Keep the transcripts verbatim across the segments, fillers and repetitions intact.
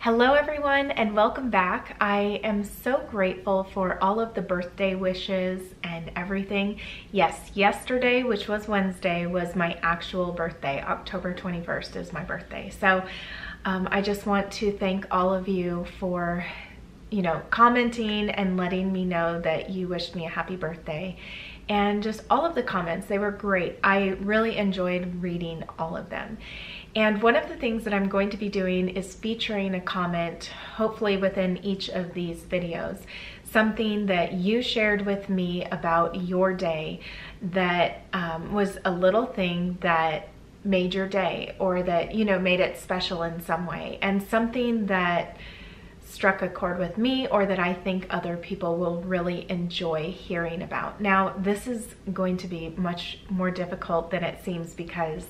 Hello everyone and welcome back. I am so grateful for all of the birthday wishes and everything. Yes, yesterday, which was Wednesday, was my actual birthday. October twenty-first is my birthday. So um, I just want to thank all of you for, you know, commenting and letting me know that you wished me a happy birthday. And just all of the comments, they were great. I really enjoyed reading all of them. And one of the things that I'm going to be doing is featuring a comment, hopefully within each of these videos, something that you shared with me about your day that um, was a little thing that made your day, or that, you know, made it special in some way, and something that struck a chord with me, or that I think other people will really enjoy hearing about. Now, this is going to be much more difficult than it seems because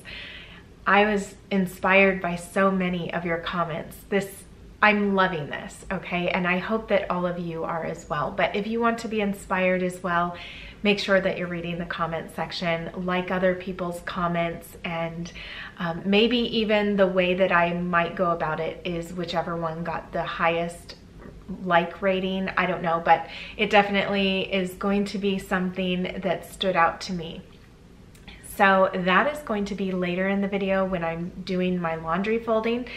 I was inspired by so many of your comments. This, I'm loving this, okay? And I hope that all of you are as well. But if you want to be inspired as well, make sure that you're reading the comment section, like other people's comments, and um, maybe even the way that I might go about it is whichever one got the highest like rating. I don't know, but it definitely is going to be something that stood out to me. So that is going to be later in the video when I'm doing my laundry folding.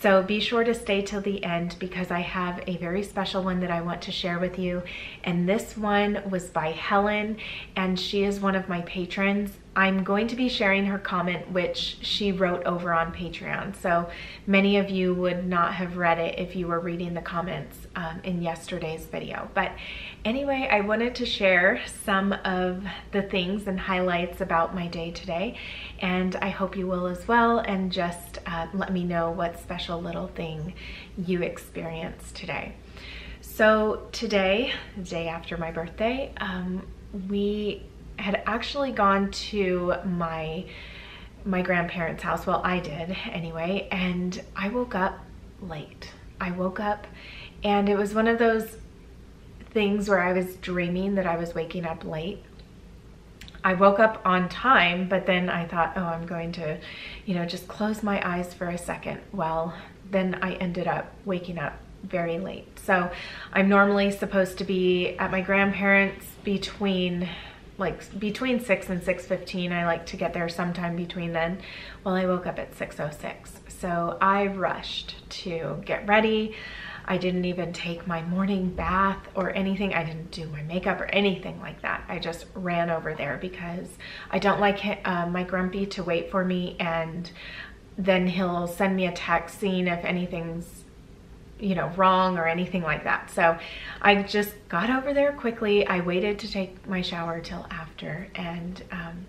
So be sure to stay till the end because I have a very special one that I want to share with you. And this one was by Helen, and she is one of my patrons. I'm going to be sharing her comment, which she wrote over on Patreon. So many of you would not have read it if you were reading the comments um, in yesterday's video. But anyway, I wanted to share some of the things and highlights about my day today. And I hope you will as well, and just uh, let me know what special little thing you experience today. So today, the day after my birthday, um, we had actually gone to my my grandparents' house. Well, I did anyway, and I woke up late. I woke up, and it was one of those things where I was dreaming that I was waking up late. I woke up on time, but then I thought, oh, I'm going to, you know, just close my eyes for a second. Well, then I ended up waking up very late. So I'm normally supposed to be at my grandparents' between like between six and six fifteen. I like to get there sometime between then. Well, I woke up at six oh six. So I rushed to get ready. I didn't even take my morning bath or anything. I didn't do my makeup or anything like that. I just ran over there because I don't like uh, my grumpy to wait for me, and then he'll send me a text seeing if anything's, you know, wrong or anything like that. So I just got over there quickly. I waited to take my shower till after, and um,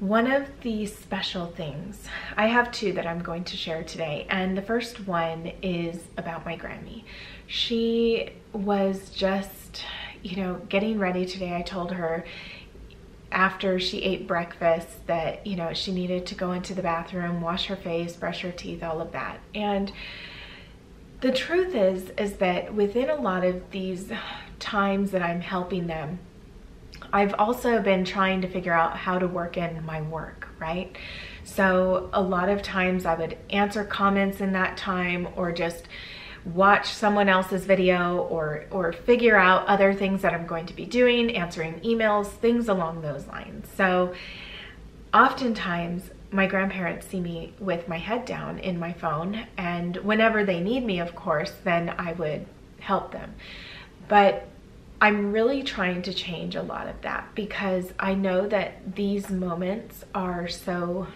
one of the special things, I have two that I'm going to share today, and the first one is about my Grammy. She was just, you know, getting ready today. I told her after she ate breakfast that, you know, she needed to go into the bathroom, wash her face, brush her teeth, all of that. And the truth is, is that within a lot of these times that I'm helping them, I've also been trying to figure out how to work in my work, right? So a lot of times I would answer comments in that time, or just watch someone else's video, or, or figure out other things that I'm going to be doing, answering emails, things along those lines. So oftentimes my grandparents see me with my head down in my phone, and whenever they need me, of course, then I would help them. But I'm really trying to change a lot of that because I know that these moments are so,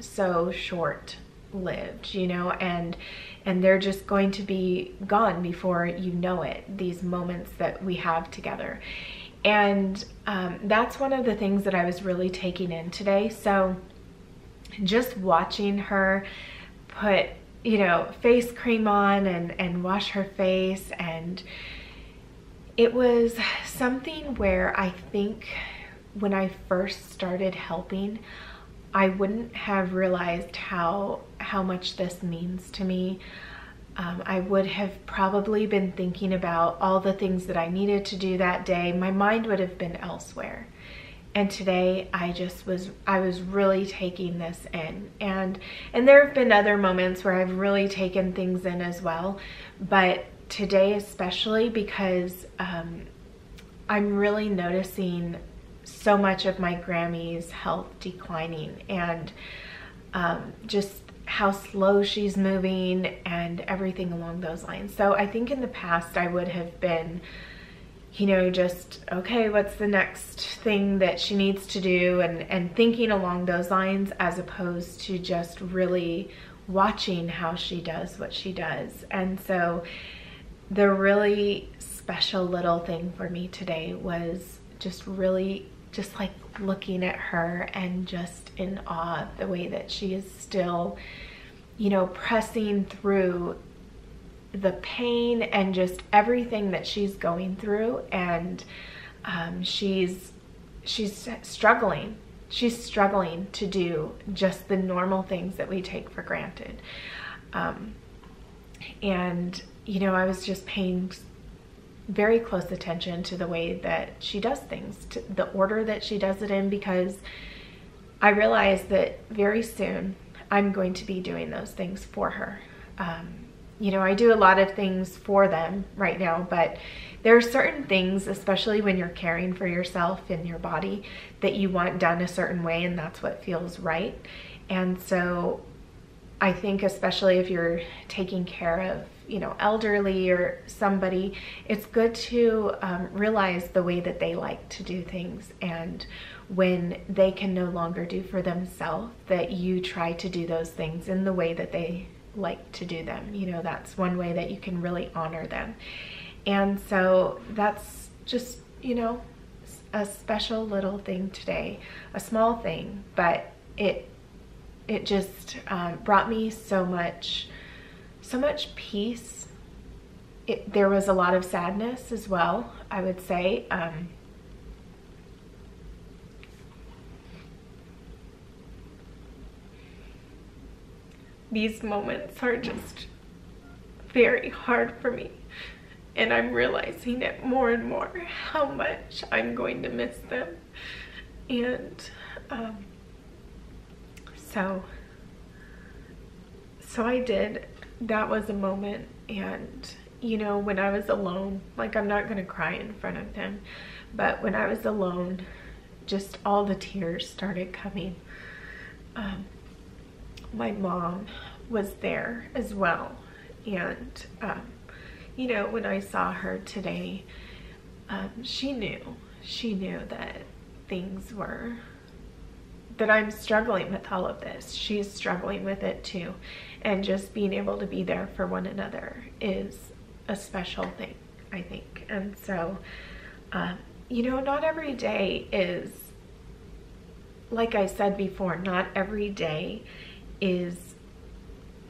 so short-lived, you know, and and they're just going to be gone before you know it, these moments that we have together. And um, that's one of the things that I was really taking in today. So just watching her put, you know, face cream on and, and wash her face, and it was something where I think when I first started helping, I wouldn't have realized how how much this means to me. Um, I would have probably been thinking about all the things that I needed to do that day. My mind would have been elsewhere. And today I just was, I was really taking this in. And, and there have been other moments where I've really taken things in as well. But today especially, because um, I'm really noticing so much of my Grammy's health declining, and um, just how slow she's moving and everything along those lines. So I think in the past I would have been, you know, just, okay, what's the next thing that she needs to do, and, and thinking along those lines, as opposed to just really watching how she does what she does. And so the really special little thing for me today was just really just like looking at her and just in awe of the way that she is still, you know, pressing through the pain and just everything that she's going through. And um, she's she's struggling she's struggling to do just the normal things that we take for granted. Um, and you know, I was just paying very close attention to the way that she does things, to the order that she does it in, because I realized that very soon I'm going to be doing those things for her. Um, you know, I do a lot of things for them right now, but there are certain things, especially when you're caring for yourself and your body, that you want done a certain way, and that's what feels right. And so I think especially if you're taking care of, you know, elderly or somebody, it's good to um, realize the way that they like to do things, and when they can no longer do for themselves, that you try to do those things in the way that they like to do them. You know, that's one way that you can really honor them. And so that's just, you know, a special little thing today, a small thing, but it it just um, brought me so much so much peace. It, there was a lot of sadness as well, I would say. Um, these moments are just very hard for me, and I'm realizing it more and more how much I'm going to miss them. And um, so, so I did. That was a moment. And you know, when I was alone, like, I'm not gonna cry in front of them, but when I was alone, just all the tears started coming. Um, my mom was there as well, and um, you know, when I saw her today, um, she knew she knew that things were, that I'm struggling with all of this. She's struggling with it too. And just being able to be there for one another is a special thing, I think. And so, um, you know, not every day is, like I said before, not every day is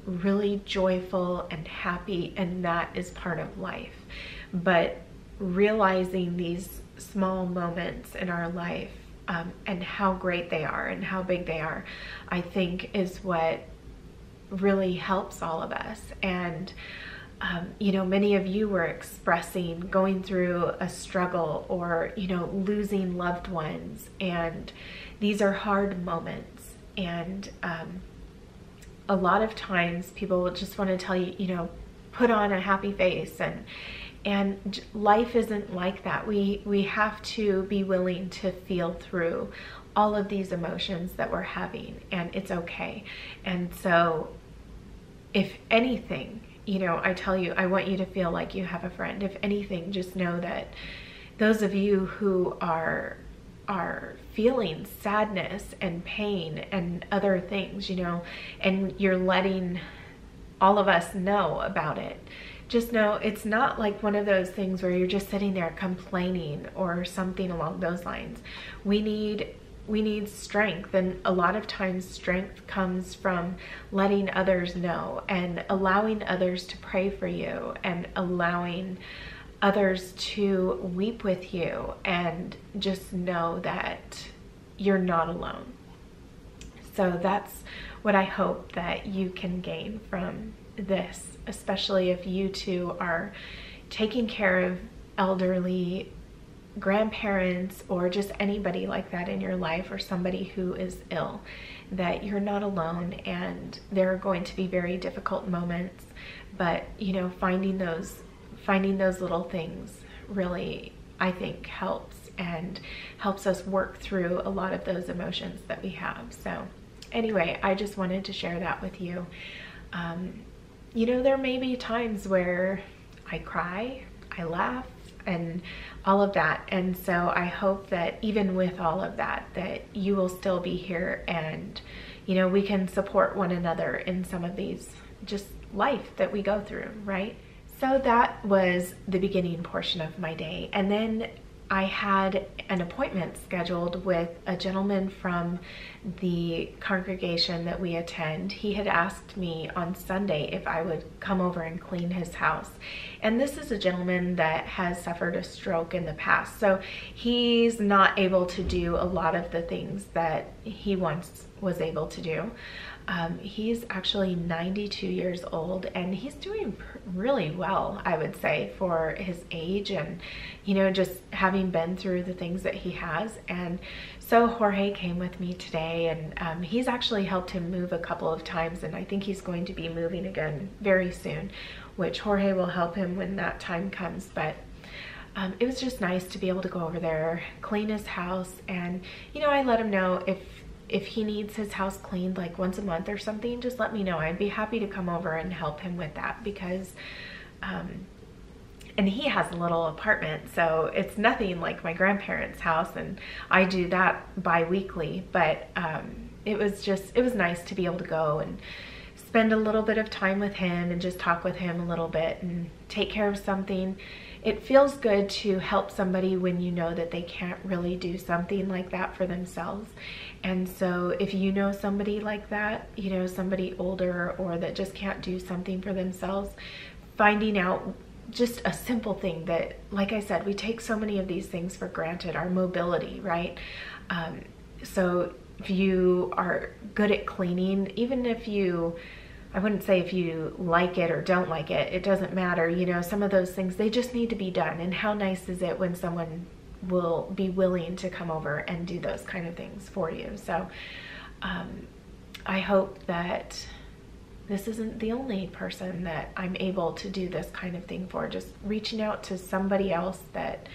really joyful and happy, and that is part of life. But realizing these small moments in our life, Um, and how great they are and how big they are, I think is what really helps all of us. And um, you know, many of you were expressing going through a struggle, or, you know, losing loved ones, and these are hard moments. And um, a lot of times people just want to tell you, you know, put on a happy face, and And life isn't like that. We, we have to be willing to feel through all of these emotions that we're having, and it's okay. And so if anything, you know, I tell you, I want you to feel like you have a friend. If anything, just know that those of you who are, are feeling sadness and pain and other things, you know, and you're letting all of us know about it, just know it's not like one of those things where you're just sitting there complaining or something along those lines. We need we need strength, and a lot of times strength comes from letting others know and allowing others to pray for you and allowing others to weep with you, and just know that you're not alone. So that's what I hope that you can gain from this, especially if you two are taking care of elderly grandparents or just anybody like that in your life, or somebody who is ill, that you're not alone, and there are going to be very difficult moments, but you know, finding those finding those little things really, I think, helps and helps us work through a lot of those emotions that we have. So anyway, I just wanted to share that with you. Um, you know, there may be times where I cry, I laugh, and all of that. And so I hope that even with all of that, that you will still be here, and, you know, we can support one another in some of these just life that we go through, right? So that was the beginning portion of my day. And then I had an appointment scheduled with a gentleman from the congregation that we attend. He had asked me on Sunday if I would come over and clean his house. And this is a gentleman that has suffered a stroke in the past, so he's not able to do a lot of the things that he once was able to do. Um, he's actually ninety-two years old, and he's doing really well, I would say, for his age, and, you know, just having been through the things that he has. And so Jorge came with me today, and um, he's actually helped him move a couple of times, and I think he's going to be moving again very soon, which Jorge will help him when that time comes. But um, it was just nice to be able to go over there, clean his house, and, you know, I let him know if If he needs his house cleaned like once a month or something, just let me know. I'd be happy to come over and help him with that, because, um, and he has a little apartment, so it's nothing like my grandparents' house, and I do that bi-weekly, but um, it was just, it was nice to be able to go and spend a little bit of time with him and just talk with him a little bit and take care of something. It feels good to help somebody when you know that they can't really do something like that for themselves. And so if you know somebody like that, you know, somebody older or that just can't do something for themselves, finding out just a simple thing that, like I said, we take so many of these things for granted, our mobility, right? Um, so if you are good at cleaning, even if you, I wouldn't say if you like it or don't like it, it doesn't matter, you know, some of those things, they just need to be done. And how nice is it when someone will be willing to come over and do those kind of things for you? So um, I hope that this isn't the only person that I'm able to do this kind of thing for, just reaching out to somebody else that,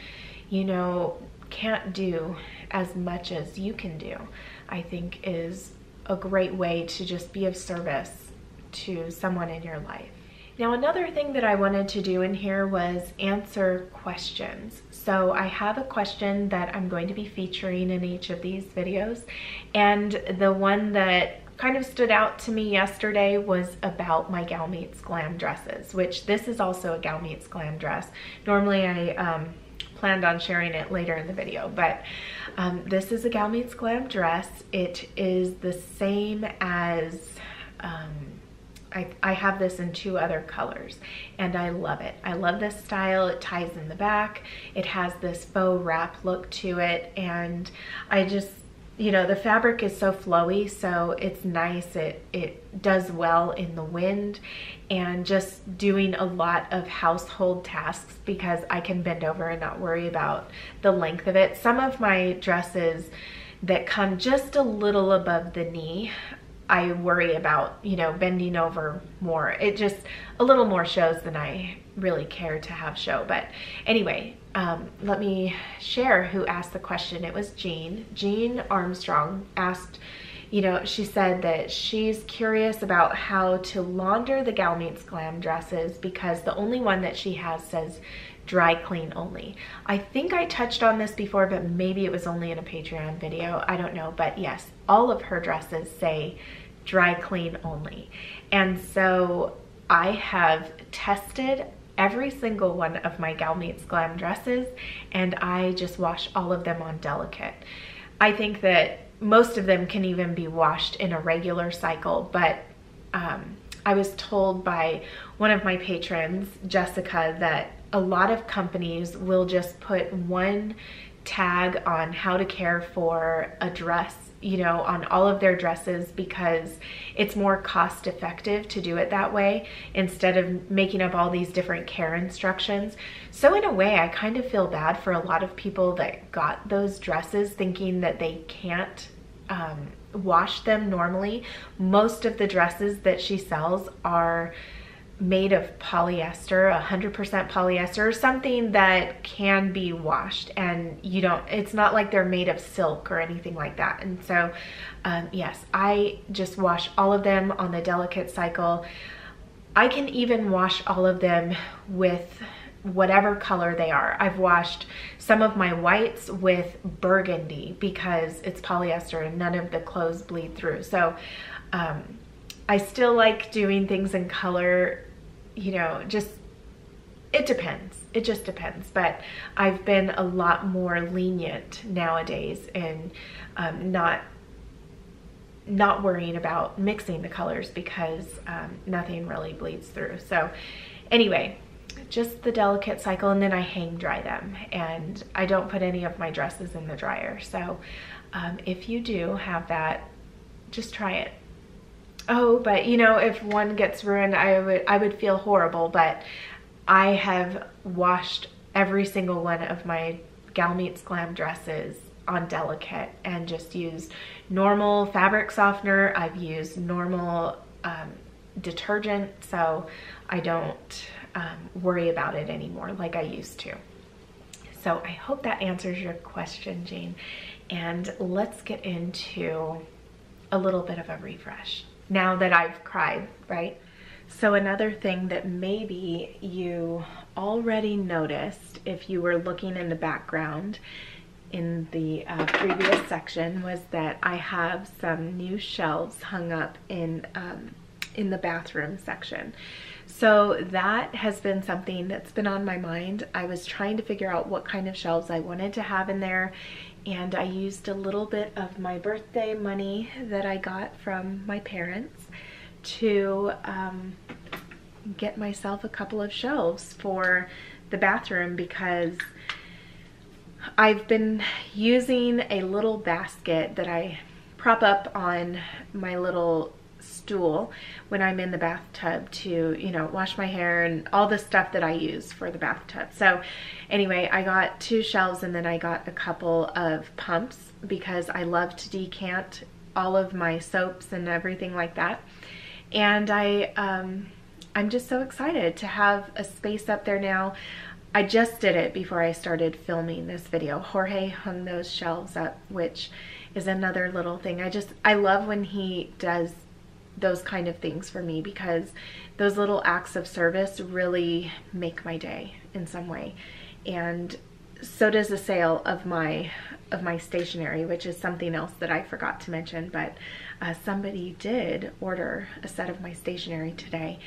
you know, can't do as much as you can do, I think is a great way to just be of service to someone in your life. Now, another thing that I wanted to do in here was answer questions. So I have a question that I'm going to be featuring in each of these videos, and the one that kind of stood out to me yesterday was about my Gal Meets Glam dresses, which this is also a Gal Meets Glam dress. Normally I um, planned on sharing it later in the video, but um, this is a Gal Meets Glam dress. It is the same as, um, I, I have this in two other colors, and I love it. I love this style. It ties in the back. It has this faux wrap look to it, and I just, you know, the fabric is so flowy, so it's nice. It, it does well in the wind, and just doing a lot of household tasks because I can bend over and not worry about the length of it. Some of my dresses that come just a little above the knee, I worry about, you know, bending over more. It just, a little more shows than I really care to have show. But anyway, um, let me share who asked the question. It was Jean. Jean Armstrong asked, you know, she said that she's curious about how to launder the Gal Meets Glam dresses because the only one that she has says dry clean only. I think I touched on this before, but maybe it was only in a Patreon video, I don't know. But yes, all of her dresses say dry clean only. And so I have tested every single one of my Gal Meets Glam dresses, and I just wash all of them on Delicate. I think that most of them can even be washed in a regular cycle, but um, I was told by one of my patrons, Jessica, that a lot of companies will just put one tag on how to care for a dress you know, on all of their dresses because it's more cost effective to do it that way instead of making up all these different care instructions. So in a way, I kind of feel bad for a lot of people that got those dresses thinking that they can't um, wash them normally. Most of the dresses that she sells are made of polyester, one hundred percent polyester, or something that can be washed, and you don't, it's not like they're made of silk or anything like that. And so um, yes, I just wash all of them on the delicate cycle. I can even wash all of them with whatever color they are. I've washed some of my whites with burgundy because it's polyester and none of the clothes bleed through. So um, I still like doing things in color, you know, just, it depends. It just depends. But I've been a lot more lenient nowadays in um, not, not worrying about mixing the colors because um, nothing really bleeds through. So anyway, just the delicate cycle, and then I hang dry them, and I don't put any of my dresses in the dryer. So um, if you do have that, just try it. Oh, but you know, if one gets ruined, I would I would feel horrible, but I have washed every single one of my Gal Meets Glam dresses on delicate and just used normal fabric softener. I've used normal um, detergent, so I don't um, worry about it anymore like I used to. So I hope that answers your question, Jane. And let's get into a little bit of a refresh. Now that I've cried, right? So another thing that maybe you already noticed if you were looking in the background in the uh, previous section was that I have some new shelves hung up in, um, in the bathroom section. So that has been something that's been on my mind. I was trying to figure out what kind of shelves I wanted to have in there, and I used a little bit of my birthday money that I got from my parents to um, get myself a couple of shelves for the bathroom because I've been using a little basket that I prop up on my little stool when I'm in the bathtub to, you know, wash my hair and all the stuff that I use for the bathtub. So anyway, I got two shelves, and then I got a couple of pumps because I love to decant all of my soaps and everything like that. And I, um, I'm just so excited to have a space up there now. I just did it before I started filming this video. Jorge hung those shelves up, which is another little thing. I just, I love when he does those kind of things for me because those little acts of service really make my day in some way. And so does the sale of my of my stationery, which is something else that I forgot to mention, but uh, somebody did order a set of my stationery today,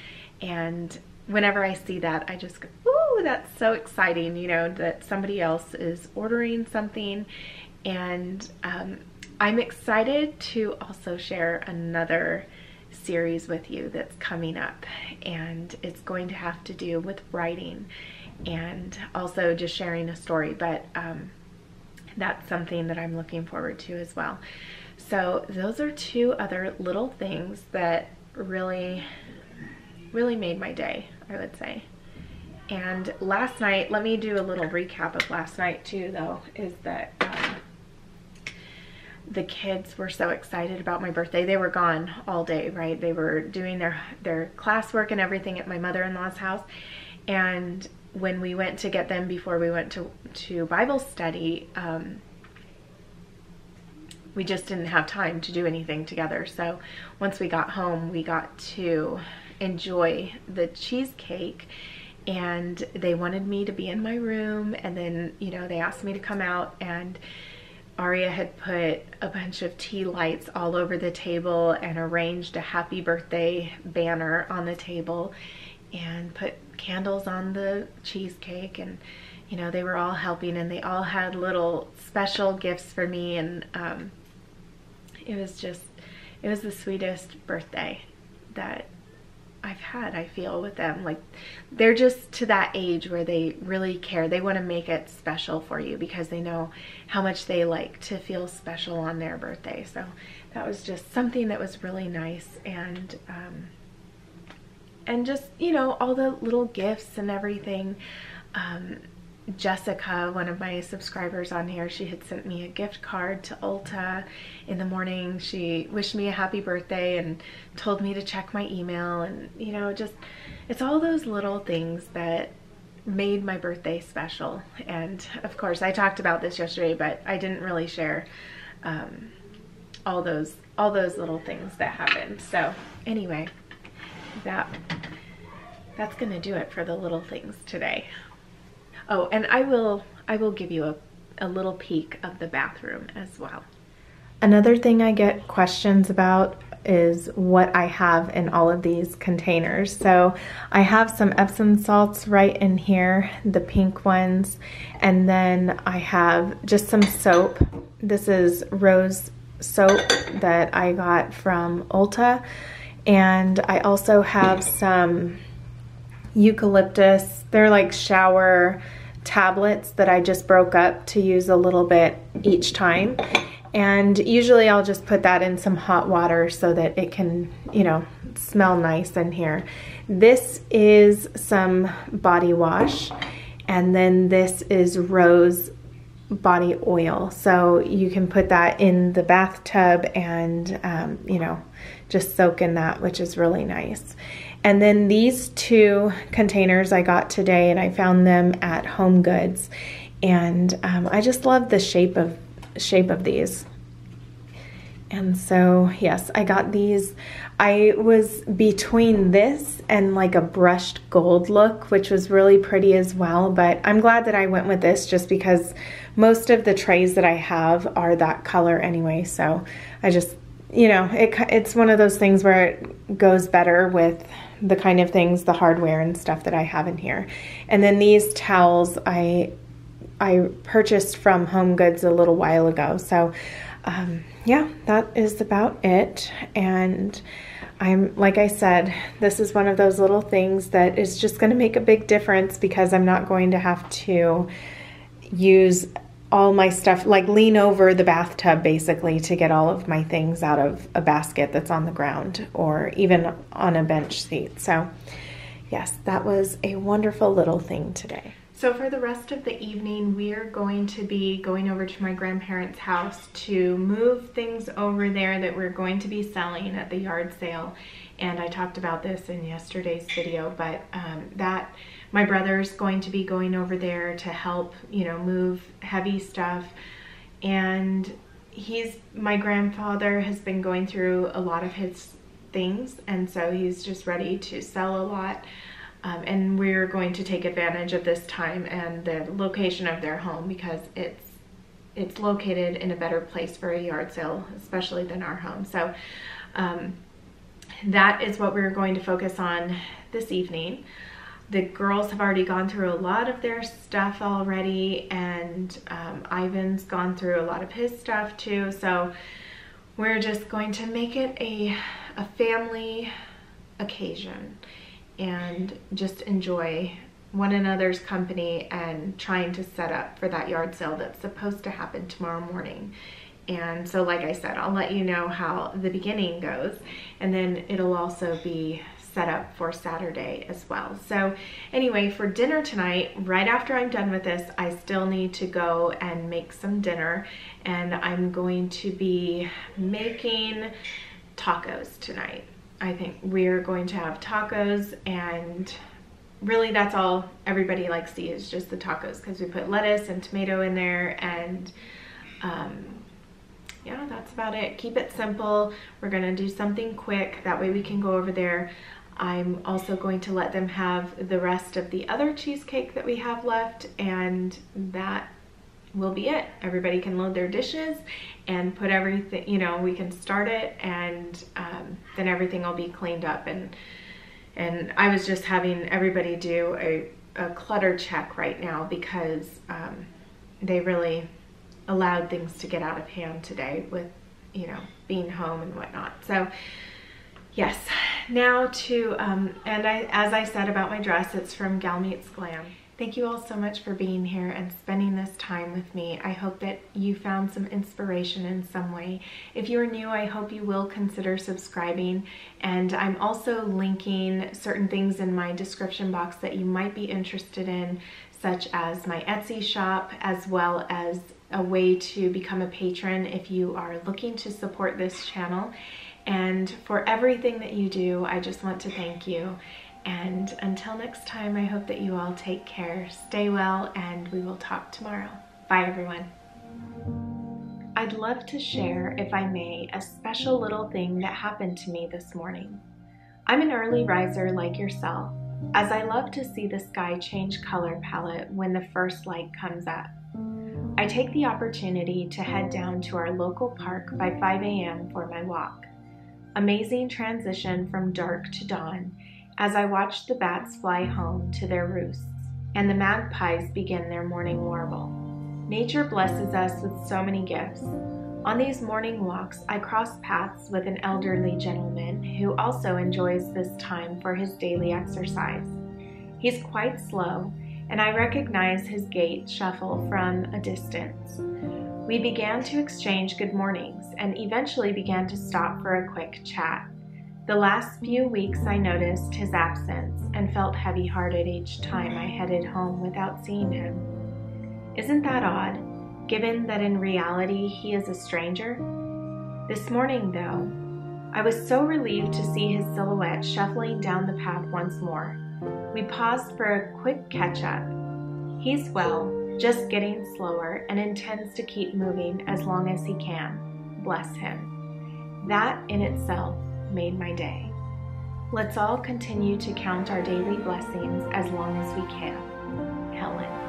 and whenever I see that I just go, ooh, that's so exciting, you know, that somebody else is ordering something. And um, I'm excited to also share another series with you that's coming up, and it's going to have to do with writing and also just sharing a story, but um, that's something that I'm looking forward to as well. So those are two other little things that really really made my day, I would say. And last night, let me do a little recap of last night too though, is that um, the kids were so excited about my birthday. They were gone all day, right? They were doing their, their classwork and everything at my mother-in-law's house. And when we went to get them before we went to, to Bible study, um, we just didn't have time to do anything together. So once we got home, we got to enjoy the cheesecake, and they wanted me to be in my room. And then, you know, they asked me to come out, and Aria had put a bunch of tea lights all over the table and arranged a happy birthday banner on the table and put candles on the cheesecake, and you know, they were all helping, and they all had little special gifts for me. And um, it was just, it was the sweetest birthday that I've had, I feel, with them. Like, they're just to that age where they really care. They want to make it special for you because they know how much they like to feel special on their birthday. So that was just something that was really nice. And um, and just, you know, all the little gifts and everything. Um, Jessica, one of my subscribers on here, she had sent me a gift card to Ulta in the morning. She wished me a happy birthday and told me to check my email, and you know, just, it's all those little things that made my birthday special. And of course, I talked about this yesterday, but I didn't really share um, all those all those little things that happened. So anyway, that that's gonna do it for the little things today. Oh, and I will I will give you a, a little peek of the bathroom as well. Another thing I get questions about is what I have in all of these containers. So I have some Epsom salts right in here, the pink ones, and then I have just some soap. This is rose soap that I got from Ulta, and I also have some eucalyptus. They're like shower tablets that I just broke up to use a little bit each time. And usually I'll just put that in some hot water so that it can, you know, smell nice in here. This is some body wash, and then this is rose body oil. So you can put that in the bathtub and, um, you know, just soak in that, which is really nice. And then these two containers I got today, and I found them at HomeGoods, and um, I just love the shape of shape of these. And so yes, I got these. I was between this and like a brushed gold look, which was really pretty as well, but I'm glad that I went with this just because most of the trays that I have are that color anyway. So I just, you know, it, it's one of those things where it goes better with the kind of things, the hardware and stuff that I have in here. And then these towels I I purchased from HomeGoods a little while ago. So um, yeah, that is about it. And I'm, like I said, this is one of those little things that is just going to make a big difference because I'm not going to have to use all my stuff, like lean over the bathtub basically to get all of my things out of a basket that's on the ground or even on a bench seat. So yes, that was a wonderful little thing today. So for the rest of the evening, we're going to be going over to my grandparents' house to move things over there that we're going to be selling at the yard sale. And I talked about this in yesterday's video, but um, that my brother's going to be going over there to help, you know, move heavy stuff. And he's, my grandfather has been going through a lot of his things, and so he's just ready to sell a lot. Um, and we're going to take advantage of this time and the location of their home because it's it's located in a better place for a yard sale, especially than our home. So um, that is what we're going to focus on this evening. The girls have already gone through a lot of their stuff already, and um, Ivan's gone through a lot of his stuff too. So we're just going to make it a, a family occasion and just enjoy one another's company and trying to set up for that yard sale that's supposed to happen tomorrow morning. And so, like I said, I'll let you know how the beginning goes, and then it'll also be set up for Saturday as well. So anyway, for dinner tonight, right after I'm done with this, I still need to go and make some dinner, and I'm going to be making tacos tonight. I think we're going to have tacos, and really that's all everybody likes to eat is just the tacos because we put lettuce and tomato in there, and um, yeah, that's about it. Keep it simple. We're going to do something quick. That way we can go over there. I'm also going to let them have the rest of the other cheesecake that we have left, and that will be it. Everybody can load their dishes and put everything, you know, we can start it, and um, then everything will be cleaned up. And and I was just having everybody do a, a clutter check right now because um, they really allowed things to get out of hand today with, you know, being home and whatnot. So yes, now to, um, and I, as I said about my dress, it's from Gal Meets Glam. Thank you all so much for being here and spending this time with me. I hope that you found some inspiration in some way. If you are new, I hope you will consider subscribing. And I'm also linking certain things in my description box that you might be interested in, such as my Etsy shop, as well as a way to become a patron if you are looking to support this channel. And for everything that you do, I just want to thank you. And until next time, I hope that you all take care, stay well, and we will talk tomorrow. Bye, everyone. I'd love to share, if I may, a special little thing that happened to me this morning. I'm an early riser like yourself, as I love to see the sky change color palette when the first light comes up. I take the opportunity to head down to our local park by five A M for my walk. Amazing transition from dark to dawn, as I watched the bats fly home to their roosts and the magpies begin their morning warble. Nature blesses us with so many gifts. On these morning walks, I cross paths with an elderly gentleman who also enjoys this time for his daily exercise. He's quite slow, and I recognize his gait shuffle from a distance. We began to exchange good mornings and eventually began to stop for a quick chat. The last few weeks I noticed his absence and felt heavy-hearted each time I headed home without seeing him. Isn't that odd, given that in reality he is a stranger? This morning, though, I was so relieved to see his silhouette shuffling down the path once more. We paused for a quick catch-up. He's well, just getting slower, and intends to keep moving as long as he can. Bless him. That in itself made my day. Let's all continue to count our daily blessings as long as we can. Helen.